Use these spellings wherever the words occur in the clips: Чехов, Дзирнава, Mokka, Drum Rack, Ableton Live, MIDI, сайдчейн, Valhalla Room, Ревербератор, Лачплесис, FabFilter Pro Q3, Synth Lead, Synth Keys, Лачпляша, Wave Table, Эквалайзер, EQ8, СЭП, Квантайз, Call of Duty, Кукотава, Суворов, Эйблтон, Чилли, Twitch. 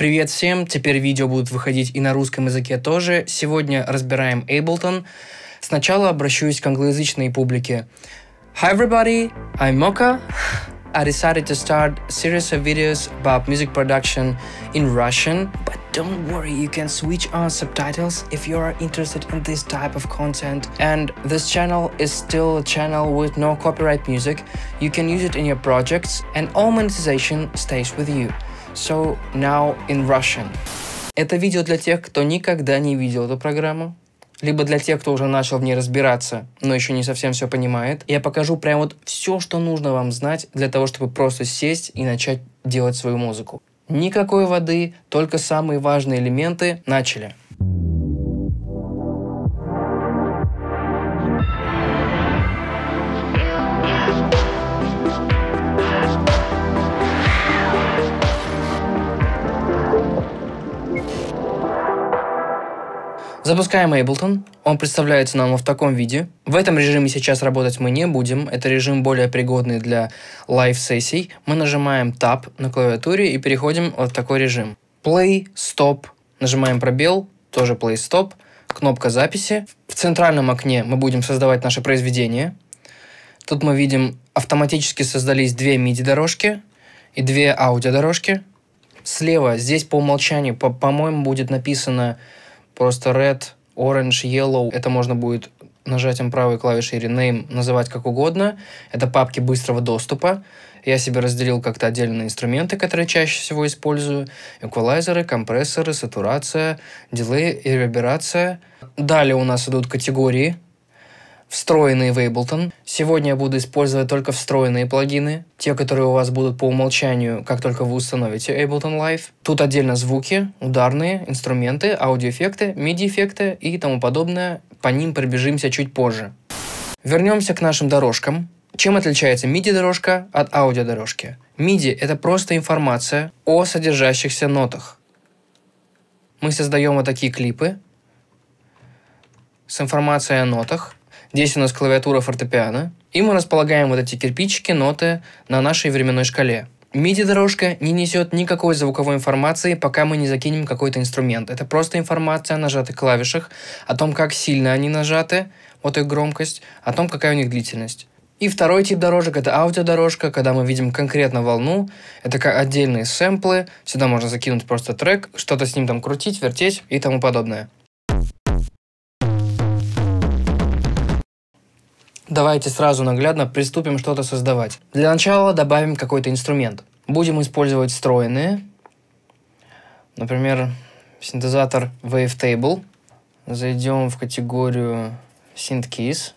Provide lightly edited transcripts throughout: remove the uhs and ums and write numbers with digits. Привет всем! Теперь видео будут выходить и на русском языке тоже. Сегодня разбираем Ableton. Сначала обращусь к англоязычной публике. Hi everybody, I'm Mokka. I decided to start a series of videos about music production in Russian, but don't worry, you can switch on subtitles if you are interested in this type of content. And this channel is still a channel with no copyright music, you can use it in your projects, and all monetization stays with you. So now in Russian. Это видео для тех, кто никогда не видел эту программу, либо для тех, кто уже начал в ней разбираться, но еще не совсем все понимает. Я покажу прям вот все, что нужно вам знать для того, чтобы просто сесть и начать делать свою музыку. Никакой воды, только самые важные элементы. Начали. Запускаем Ableton, он представляется нам в таком виде. В этом режиме сейчас работать мы не будем, это режим более пригодный для лайв-сессий. Мы нажимаем Tab на клавиатуре и переходим в такой режим. Play, Stop, нажимаем пробел, тоже Play, Stop, кнопка записи. В центральном окне мы будем создавать наше произведение. Тут мы видим, автоматически создались две MIDI-дорожки и две аудиодорожки. Слева, здесь по умолчанию, по-моему, будет написано... Просто red, orange, yellow. Это можно будет нажатием правой клавиши rename называть как угодно. Это папки быстрого доступа. Я себе разделил как-то отдельные инструменты, которые чаще всего использую. Эквалайзеры, компрессоры, сатурация, дилей, реверберация. Далее у нас идут категории, встроенные в Ableton. Сегодня я буду использовать только встроенные плагины, те, которые у вас будут по умолчанию, как только вы установите Ableton Live. Тут отдельно звуки, ударные, инструменты, аудиоэффекты, MIDI-эффекты и тому подобное. По ним пробежимся чуть позже. Вернемся к нашим дорожкам. Чем отличается MIDI-дорожка от аудиодорожки? MIDI — это просто информация о содержащихся нотах. Мы создаем вот такие клипы с информацией о нотах. Здесь у нас клавиатура фортепиано, и мы располагаем вот эти кирпичики, ноты на нашей временной шкале. MIDI-дорожка не несет никакой звуковой информации, пока мы не закинем какой-то инструмент. Это просто информация о нажатых клавишах, о том, как сильно они нажаты, вот их громкость, о том, какая у них длительность. И второй тип дорожек — это аудиодорожка, когда мы видим конкретно волну. Это как отдельные сэмплы, сюда можно закинуть просто трек, что-то с ним там крутить, вертеть и тому подобное. Давайте сразу наглядно приступим что-то создавать. Для начала добавим какой-то инструмент. Будем использовать встроенные. Например, синтезатор Wave Table. Зайдем в категорию Synth Keys.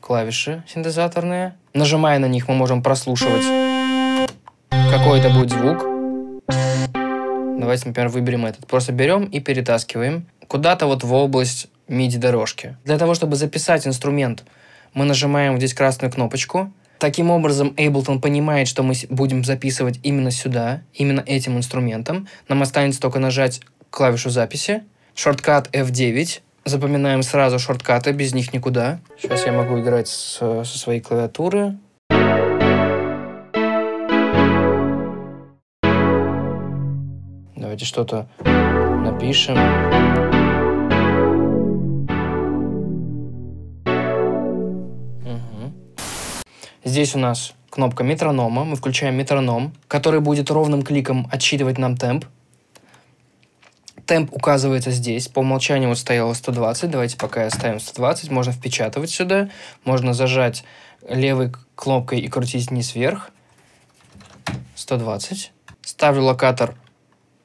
Клавиши синтезаторные. Нажимая на них, мы можем прослушивать, какой это будет звук. Давайте, например, выберем этот. Просто берем и перетаскиваем куда-то вот в область MIDI-дорожки. Для того, чтобы записать инструмент, мы нажимаем здесь красную кнопочку. Таким образом, Ableton понимает, что мы будем записывать именно сюда, именно этим инструментом. Нам останется только нажать клавишу записи. Шорткат F9. Запоминаем сразу шорткаты, без них никуда. Сейчас я могу играть со своей клавиатуры. Давайте что-то напишем. Здесь у нас кнопка метронома, мы включаем метроном, который будет ровным кликом отсчитывать нам темп. Темп указывается здесь, по умолчанию вот стояло 120, давайте пока оставим 120, можно впечатывать сюда, можно зажать левой кнопкой и крутить вниз вверх, 120. Ставлю локатор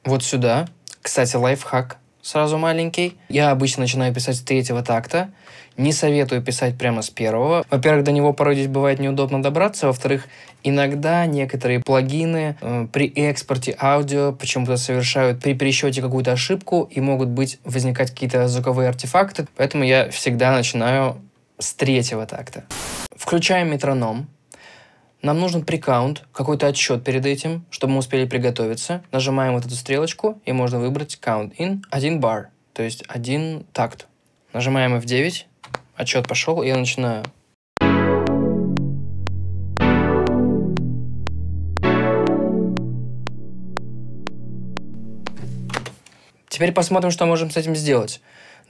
вот сюда, кстати, лайфхак. Сразу маленький. Я обычно начинаю писать с третьего такта. Не советую писать прямо с первого. Во-первых, до него порой здесь бывает неудобно добраться. Во-вторых, иногда некоторые плагины при экспорте аудио почему-то совершают при пересчете какую-то ошибку и могут возникать какие-то звуковые артефакты. Поэтому я всегда начинаю с третьего такта. Включаем метроном. Нам нужен прикаунт, какой-то отсчет перед этим, чтобы мы успели приготовиться. Нажимаем вот эту стрелочку, и можно выбрать count in 1 бар, то есть 1 такт. Нажимаем F9, отсчет пошел, и я начинаю. Теперь посмотрим, что можем с этим сделать.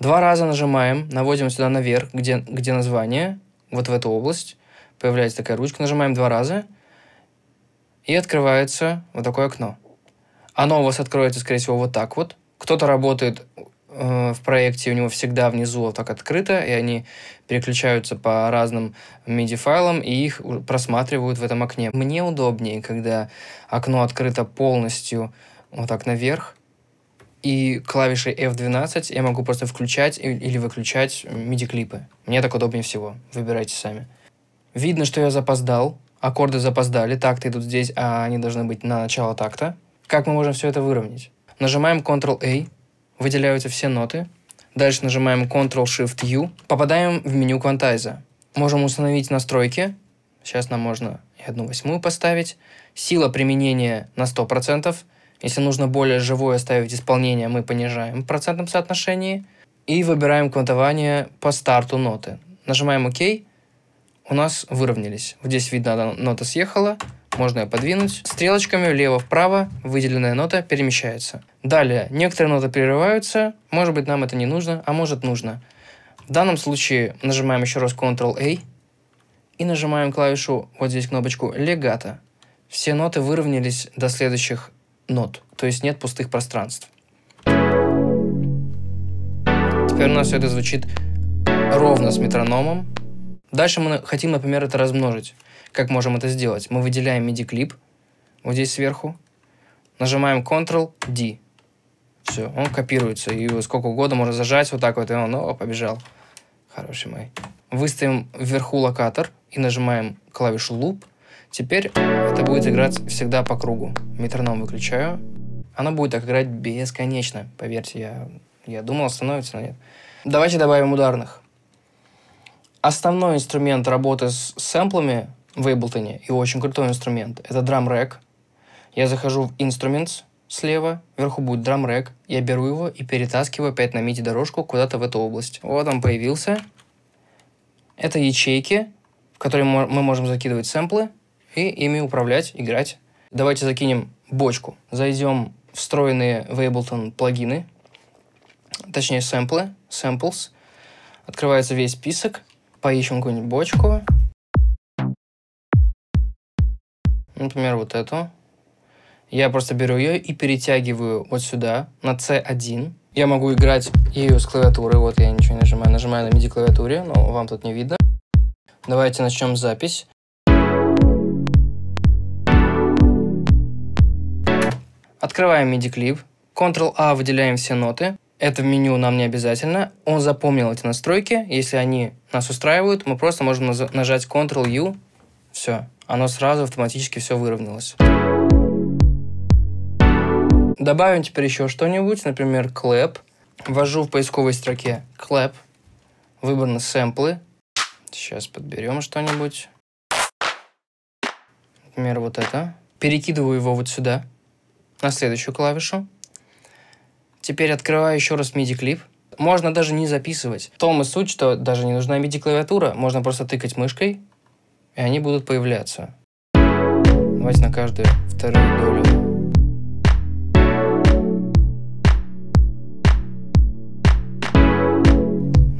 Два раза нажимаем, наводим сюда наверх, где название, вот в эту область. Появляется такая ручка, нажимаем два раза. И открывается вот такое окно. Оно у вас откроется, скорее всего, вот так вот. Кто-то работает в проекте, у него всегда внизу вот так открыто, и они переключаются по разным MIDI-файлам и их просматривают в этом окне. Мне удобнее, когда окно открыто полностью вот так наверх, и клавишей F12 я могу просто включать или выключать MIDI-клипы. Мне так удобнее всего. Выбирайте сами. Видно, что я запоздал. Аккорды запоздали. Такты идут здесь, а они должны быть на начало такта. Как мы можем все это выровнять? Нажимаем Ctrl-A. Выделяются все ноты. Дальше нажимаем Ctrl-Shift-U. Попадаем в меню Квантайза. Можем установить настройки. Сейчас нам можно и 1/8 поставить. Сила применения на 100%. Если нужно более живое ставить исполнение, мы понижаем в процентном соотношении. И выбираем квантование по старту ноты. Нажимаем ОК. У нас выровнялись. Здесь видно, одна нота съехала. Можно ее подвинуть. Стрелочками влево-вправо выделенная нота перемещается. Далее, некоторые ноты прерываются. Может быть, нам это не нужно, а может, нужно. В данном случае нажимаем еще раз Ctrl-A и нажимаем клавишу, вот здесь кнопочку легато. Все ноты выровнялись до следующих нот, то есть нет пустых пространств. Теперь у нас все это звучит ровно с метрономом. Дальше мы хотим, например, это размножить. Как можем это сделать? Мы выделяем MIDI-клип вот здесь сверху, нажимаем Ctrl-D. Все, он копируется, и сколько угодно можно зажать вот так вот, и он побежал. Хороший мой. Выставим вверху локатор и нажимаем клавишу Loop. Теперь это будет играть всегда по кругу. Метроном выключаю. Оно будет так играть бесконечно, поверьте, я думал, остановится, но нет. Давайте добавим ударных. Основной инструмент работы с сэмплами в Эйблтоне, и очень крутой инструмент, это Drum Rack. Я захожу в Instruments слева, вверху будет Drum Rack, я беру его и перетаскиваю опять на MIDI-дорожку куда-то в эту область. Вот он появился. Это ячейки, в которые мы можем закидывать сэмплы и ими управлять, играть. Давайте закинем бочку. Зайдем в встроенные в Ableton плагины, точнее сэмплы, samples. Открывается весь список. Поищем какую-нибудь бочку. Например, вот эту. Я просто беру ее и перетягиваю вот сюда, на C1. Я могу играть ею с клавиатуры. Вот я ничего не нажимаю. Нажимаю на MIDI-клавиатуре, но вам тут не видно. Давайте начнем запись. Открываем MIDI-клип. Ctrl-A, выделяем все ноты. Это в меню нам не обязательно. Он запомнил эти настройки. Если они нас устраивают, мы просто можем нажать Ctrl-U. Все. Оно сразу автоматически все выровнялось. Добавим теперь еще что-нибудь, например, clap. Ввожу в поисковой строке clap. Выбраны сэмплы. Сейчас подберем что-нибудь. Например, вот это. Перекидываю его вот сюда, на следующую клавишу. Теперь открываю еще раз MIDI-клип. Можно даже не записывать. В том и суть, что даже не нужна MIDI-клавиатура. Можно просто тыкать мышкой. И они будут появляться. Давайте на каждую вторую долю.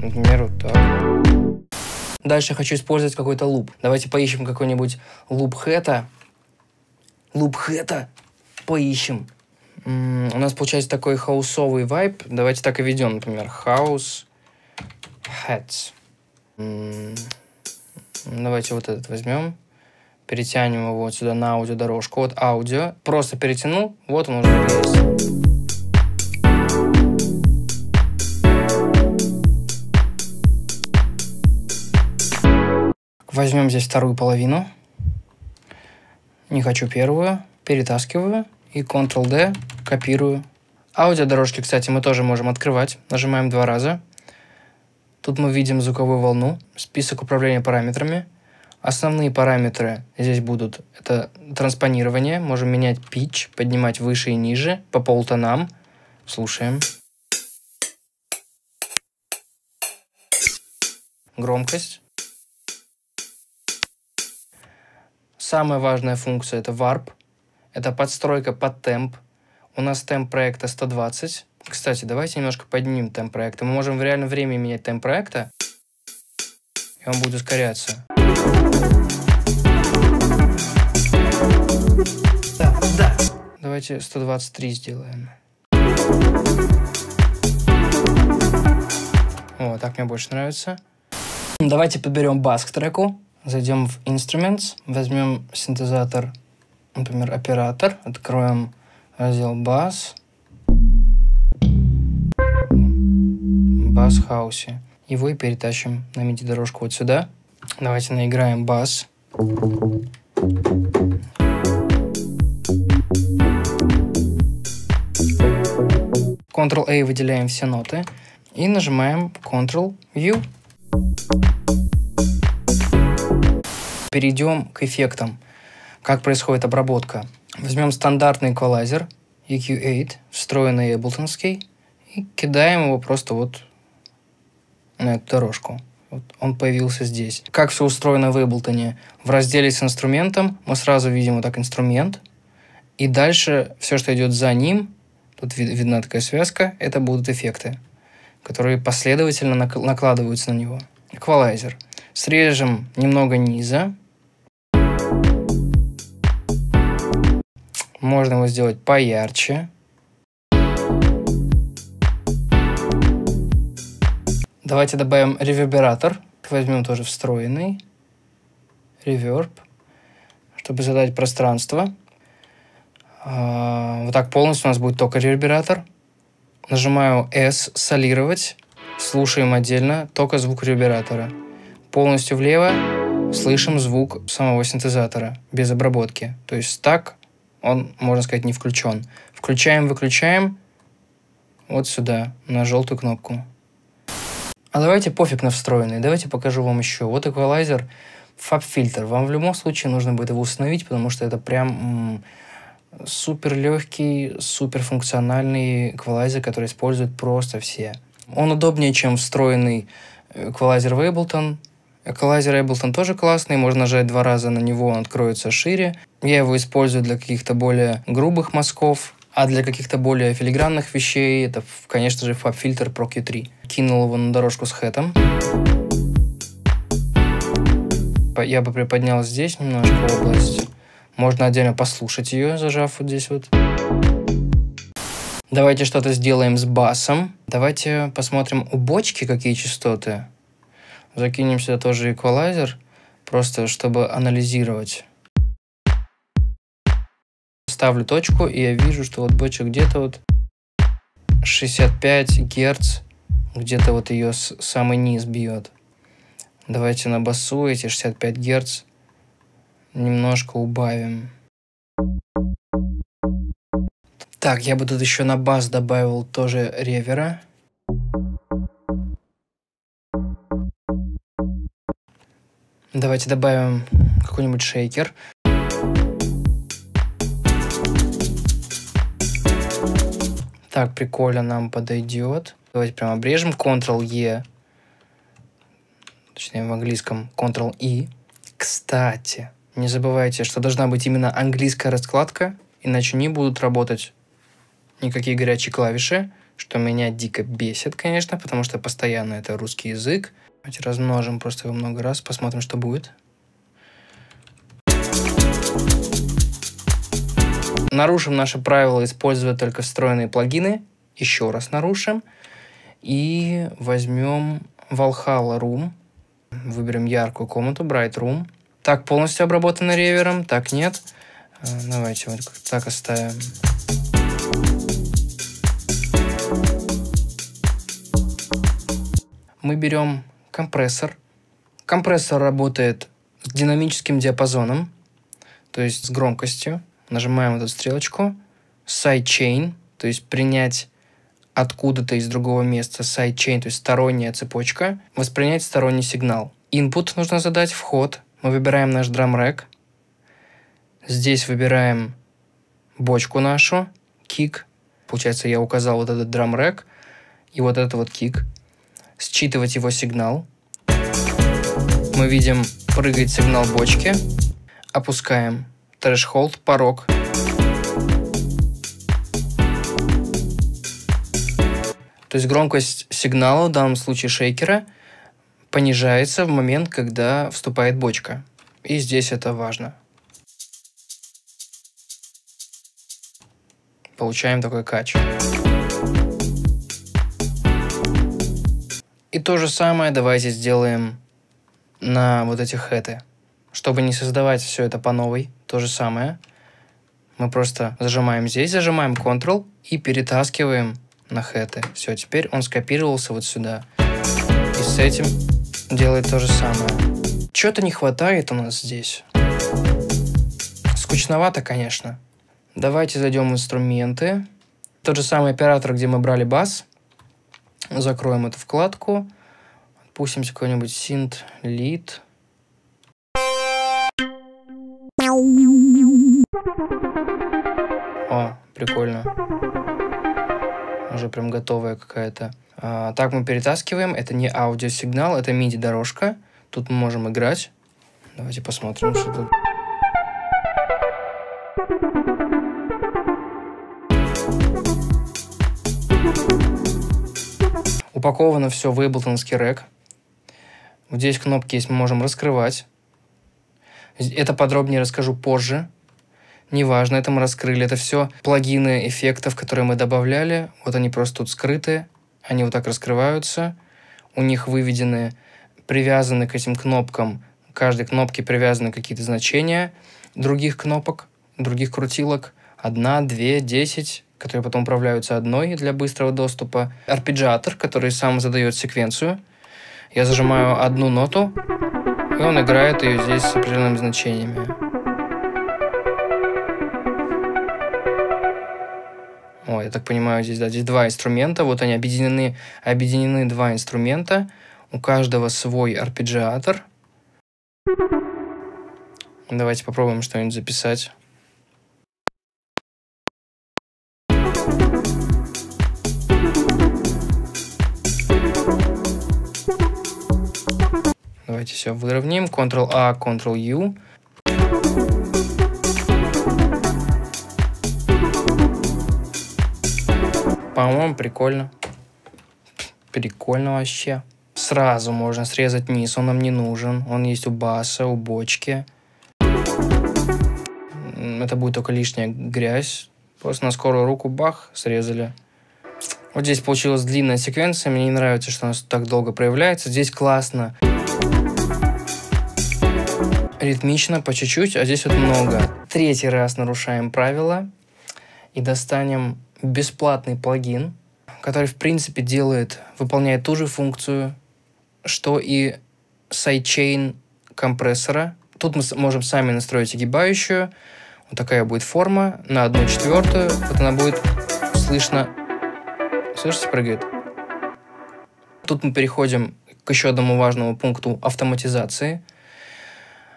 Например, вот так. Дальше я хочу использовать какой-то луп. Давайте поищем какой-нибудь луп-хэта. Луп-хэта поищем. У нас получается такой хаусовый вайб. Давайте так и ведем, например, house hats. Давайте вот этот возьмем, перетянем его вот сюда на аудиодорожку. Вот аудио. Просто перетянул, вот он уже есть. Возьмем здесь вторую половину. Не хочу первую. Перетаскиваю и Ctrl-D копирую. Аудиодорожки, кстати, мы тоже можем открывать. Нажимаем два раза. Тут мы видим звуковую волну, список управления параметрами. Основные параметры здесь будут. Это транспонирование. Можем менять pitch, поднимать выше и ниже по полтонам. Слушаем. Громкость. Самая важная функция — это warp. Это подстройка под темп. У нас темп проекта 120. Кстати, давайте немножко поднимем темп проекта. Мы можем в реальном времени менять темп проекта, и он будет ускоряться. Да, да. Давайте 123 сделаем. О, так мне больше нравится. Давайте подберем бас к треку. Зайдем в Instruments, возьмем синтезатор, например, оператор. Откроем раздел бас. Бас в хаосе. Его и перетащим на миди-дорожку вот сюда. Давайте наиграем бас. Ctrl-A выделяем все ноты и нажимаем Ctrl-U. Перейдем к эффектам. Как происходит обработка? Возьмем стандартный эквалайзер EQ8, встроенный эйблтонский, и кидаем его просто вот на эту дорожку. Вот он появился здесь. Как все устроено в Эйблтоне? В разделе с инструментом мы сразу видим вот так инструмент, и дальше все, что идет за ним, тут видна такая связка, это будут эффекты, которые последовательно накладываются на него. Эквалайзер. Срежем немного низа. Можно его сделать поярче. Давайте добавим ревербератор. Возьмем тоже встроенный. Реверб. Чтобы задать пространство. Вот так полностью у нас будет только ревербератор. Нажимаю S, солировать. Слушаем отдельно только звук ревербератора. Полностью влево слышим звук самого синтезатора, без обработки. То есть так он, можно сказать, не включен. Включаем, выключаем вот сюда, на желтую кнопку. А давайте пофиг на встроенный, давайте покажу вам еще. Вот эквалайзер FabFilter. Вам в любом случае нужно будет его установить, потому что это прям супер легкий, супер функциональный эквалайзер, который используют просто все. Он удобнее, чем встроенный эквалайзер в Ableton. Эквалайзер Ableton тоже классный, можно нажать два раза на него, он откроется шире. Я его использую для каких-то более грубых мазков, а для каких-то более филигранных вещей это, конечно же, FabFilter Pro Q3. Кинул его на дорожку с хэтом. Я бы приподнял здесь немножко область. Можно отдельно послушать ее, зажав вот здесь вот. Давайте что-то сделаем с басом. Давайте посмотрим у бочки какие частоты. Закинем сюда тоже эквалайзер, просто чтобы анализировать. Ставлю точку, и я вижу, что вот бочка где-то вот 65 Гц, где-то вот ее самый низ бьет. Давайте на басу эти 65 Гц немножко убавим. Так, я бы тут еще на бас добавил тоже ревера. Давайте добавим какой-нибудь шейкер. Так, прикольно нам подойдет. Давайте прям обрежем Ctrl-E. Точнее, в английском Ctrl-E. Кстати, не забывайте, что должна быть именно английская раскладка, иначе не будут работать никакие горячие клавиши, что меня дико бесит, конечно, потому что постоянно это русский язык. Давайте размножим просто его много раз, посмотрим, что будет. Нарушим наше правило, используя только встроенные плагины. Еще раз нарушим. И возьмем Valhalla Room. Выберем яркую комнату, Bright Room. Так полностью обработано ревером, так нет. Давайте вот так оставим. Мы берем компрессор. Компрессор работает с динамическим диапазоном, то есть с громкостью. Нажимаем вот эту стрелочку. Сайдчейн, то есть принять откуда-то из другого места. Сайдчейн, то есть сторонняя цепочка. Воспринять сторонний сигнал. Input нужно задать, вход. Мы выбираем наш Drum Rack. Здесь выбираем бочку нашу, кик. Получается, я указал вот этот Drum Rack и вот этот вот кик. Считывать его сигнал. Мы видим, прыгает сигнал бочки. Опускаем threshold, порог. То есть громкость сигнала, в данном случае шейкера, понижается в момент, когда вступает бочка. И здесь это важно. Получаем такой кач. И то же самое давайте сделаем на вот эти хэты. Чтобы не создавать все это по новой, то же самое. Мы просто зажимаем здесь, зажимаем Ctrl и перетаскиваем на хэты. Все, теперь он скопировался вот сюда. И с этим делает то же самое. Чего-то не хватает у нас здесь. Скучновато, конечно. Давайте зайдем в инструменты. Тот же самый оператор, где мы брали бас. Закроем эту вкладку. Отпустим какой-нибудь Synth Lead. О, прикольно. Уже прям готовая какая-то. Так мы перетаскиваем. Это не аудиосигнал, это MIDI-дорожка. Тут мы можем играть. Давайте посмотрим, что тут. Упаковано все в Ableton рэк. Вот здесь кнопки есть, мы можем раскрывать. Это подробнее расскажу позже. Неважно, это мы раскрыли. Это все плагины эффектов, которые мы добавляли. Вот они просто тут скрыты. Они вот так раскрываются. У них выведены... привязаны к этим кнопкам, к каждой кнопке привязаны какие-то значения других кнопок, других крутилок. 1, 2, 10, которые потом управляются одной для быстрого доступа. Арпеджиатор, который сам задает секвенцию. Я зажимаю одну ноту, и он играет ее здесь с определенными значениями. О, я так понимаю, здесь, да, здесь два инструмента. Вот они объединены два инструмента. У каждого свой арпеджиатор. Давайте попробуем что-нибудь записать. Давайте все выровняем. Ctrl-A, Ctrl-U. По-моему, прикольно. Прикольно вообще. Сразу можно срезать низ, он нам не нужен. Он есть у баса, у бочки. Это будет только лишняя грязь. Просто на скорую руку, бах, срезали. Вот здесь получилась длинная секвенция. Мне не нравится, что у нас так долго проявляется. Здесь классно. Ритмично, по чуть-чуть, а здесь вот много. Третий раз нарушаем правила. И достанем бесплатный плагин, который, в принципе, выполняет ту же функцию, что и сайдчейн компрессора. Тут мы можем сами настроить огибающую. Вот такая будет форма. На 1/4. Вот она будет слышно. Слышите, прыгает? Тут мы переходим к еще одному важному пункту автоматизации.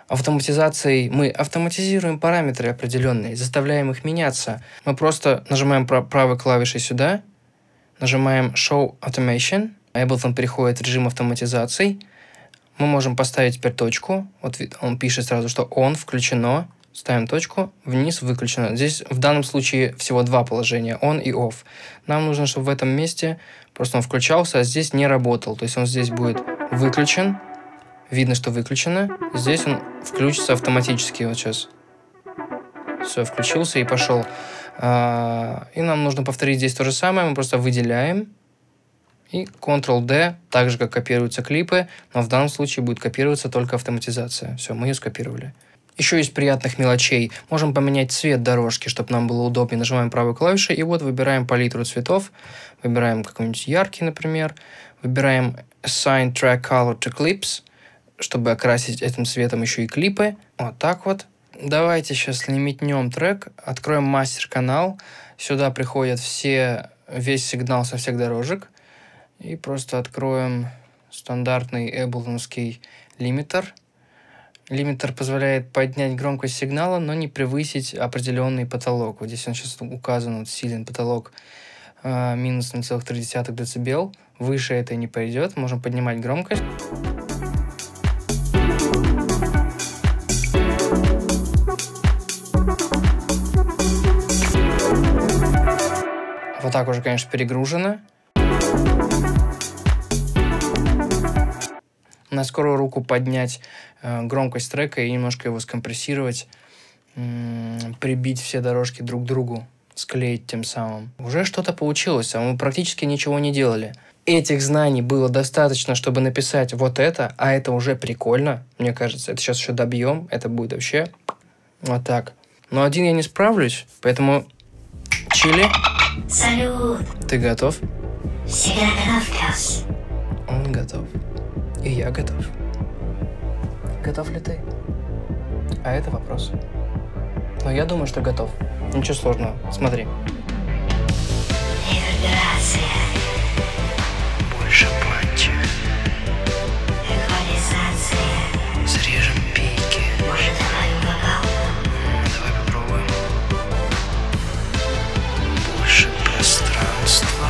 Автоматизацией мы автоматизируем параметры определенные, заставляем их меняться. Мы просто нажимаем правой клавишей сюда, нажимаем Show Automation. Ableton переходит в режим автоматизации. Мы можем поставить теперь точку. Вот он пишет сразу, что он включено. Ставим точку. Вниз выключено. Здесь в данном случае всего два положения. On и Off. Нам нужно, чтобы в этом месте просто он включался, а здесь не работал. То есть он здесь будет выключен. Видно, что выключено. Здесь он включится автоматически. Вот сейчас. Все, включился и пошел. И нам нужно повторить здесь то же самое. Мы просто выделяем. И Ctrl-D, так же, как копируются клипы. Но в данном случае будет копироваться только автоматизация. Все, мы ее скопировали. Еще из приятных мелочей. Можем поменять цвет дорожки, чтобы нам было удобнее. Нажимаем правой клавишей. И вот выбираем палитру цветов. Выбираем какой-нибудь яркий, например. Выбираем Assign Track Color to Clips, чтобы окрасить этим цветом еще и клипы. Вот так вот. Давайте сейчас лимитнем трек, откроем мастер-канал. Сюда приходят весь сигнал со всех дорожек. И просто откроем стандартный эблтонский лимитер. Лимитер позволяет поднять громкость сигнала, но не превысить определенный потолок. Вот здесь он сейчас указан, вот силен потолок минус 0,3 дБ. Выше это не пойдет, можем поднимать громкость. Вот так уже, конечно, перегружено. на скорую руку поднять громкость трека и немножко его скомпрессировать, прибить все дорожки друг к другу, склеить тем самым. Уже что-то получилось, а мы практически ничего не делали. Этих знаний было достаточно, чтобы написать вот это, а это уже прикольно, мне кажется. Это сейчас еще добьем, это будет вообще вот так. Но один я не справлюсь, поэтому чили. Салют. Ты готов? Всегда готов, пёс. Он готов. И я готов. Готов ли ты? А это вопрос. Но я думаю, что готов. Ничего сложного. Смотри. Реверберация. Шапанчи. Эквализация. Срежем пики. Может, давай вокал? Давай попробуем. Больше пространства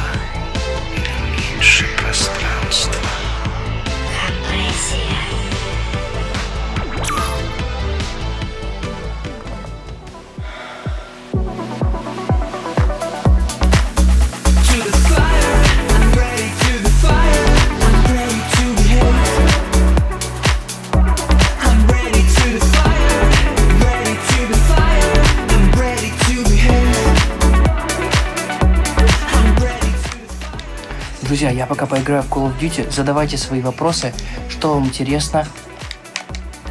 или меньше пространства? Друзья, я пока поиграю в Call of Duty, задавайте свои вопросы, что вам интересно,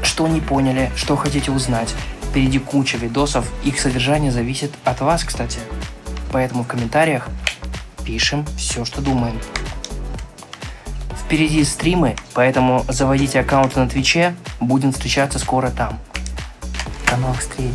что не поняли, что хотите узнать. Впереди куча видосов, их содержание зависит от вас, кстати. Поэтому в комментариях пишем все, что думаем. Впереди стримы, поэтому заводите аккаунты на Твиче, будем встречаться скоро там. До новых встреч!